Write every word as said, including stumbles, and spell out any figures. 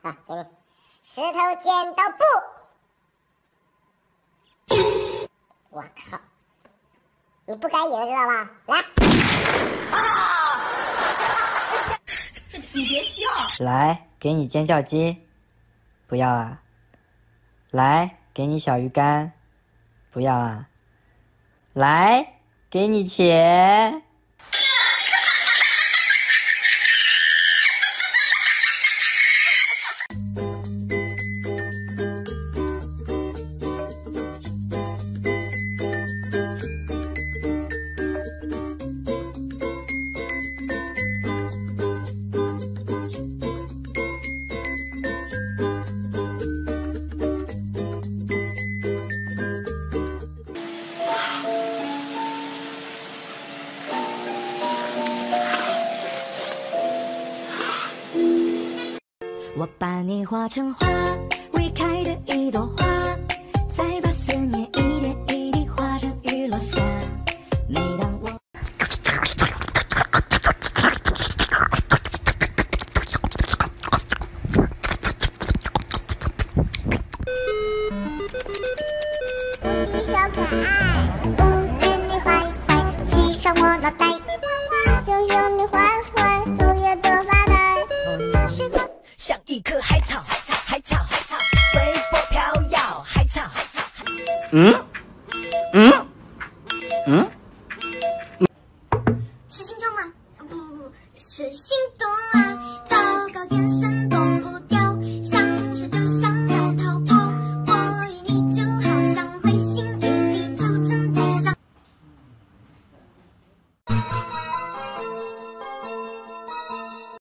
好，给你。石头剪刀布。我靠！你不该赢，知道吧？来。啊！你别笑。来，给你尖叫鸡。不要啊。来，给你小鱼干。不要啊。来，给你钱。 我把你画成花，未开的一朵花，再把思念一点一滴化成雨落下。每当我你小可爱，我跟你坏坏，骑上我脑袋，就让你坏坏，永远都发呆。 像一棵海草，海草，海草，海草，随波飘摇，海草，海草。嗯。